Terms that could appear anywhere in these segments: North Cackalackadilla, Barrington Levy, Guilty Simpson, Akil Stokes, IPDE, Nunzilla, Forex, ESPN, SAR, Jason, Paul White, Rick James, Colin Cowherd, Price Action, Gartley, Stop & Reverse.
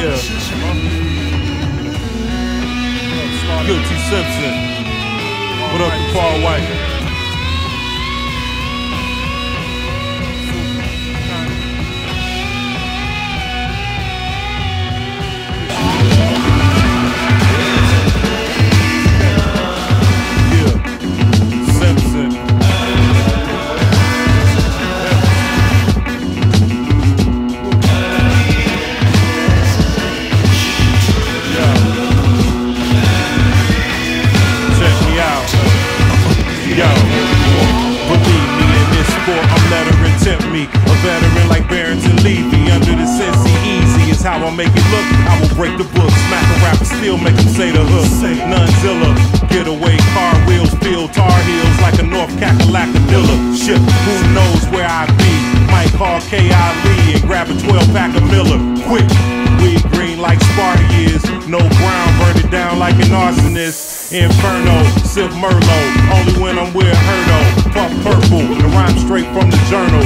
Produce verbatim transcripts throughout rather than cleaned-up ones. Yeah. Huh? Guilty Simpson. What up, Paul White? A veteran like Barrington Levy, under the Cincy easy is how I make it look. I will break the book, smack a rapper, still make him say the hook. Nunzilla, get away, car wheels, field tar heels like a North Cackalackadilla. Shit, who knows where I be? Might call K I Lee and grab a twelve pack of Miller. Quick, weed green like Sparta is, no brown, burn it down like an arsonist. Inferno, sip Merlot, only when I'm with her though. Fuck purple, the rhyme straight from the journal.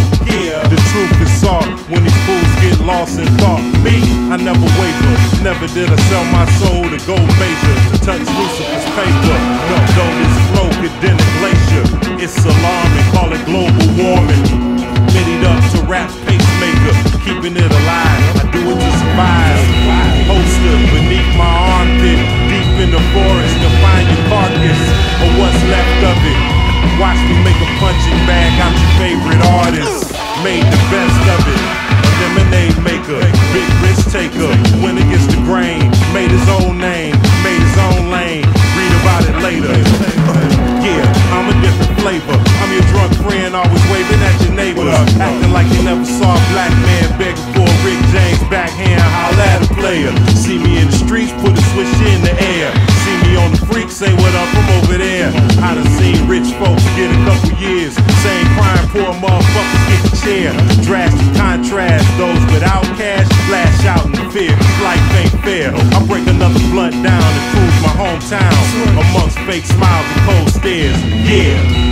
The truth is sought when these fools get lost in thought. Me, I never waver, never did I sell my soul to go major, to touch Lucifer's paper. No, though this flow could dent a glacier. It's alarming, call it global warming. Mitted up to rap pacemaker, keeping it alive. I do it to survive. Poster beneath my armpit, deep in the forest to find your carcass or what's left of it. Watch me make a punching bag out your favorite artist. Made the best of it, a lemonade maker, big risk taker, went against the grain, made his own name, made his own lane, read about it later. Yeah, I'm a different flavor, I'm your drunk friend, always waving at your neighbors, acting like you never saw a black man begging for a Rick James backhand, holla at a player. See me in the streets, put a switch in the air, see me on the freak, say what up, I'm over there. I done seen rich folks get a couple years, same crime, poor motherfuckers. Share. Drastic contrast, those without cash lash out in fear, life ain't fair. I break another blunt down and prove my hometown amongst fake smiles and cold stares, yeah.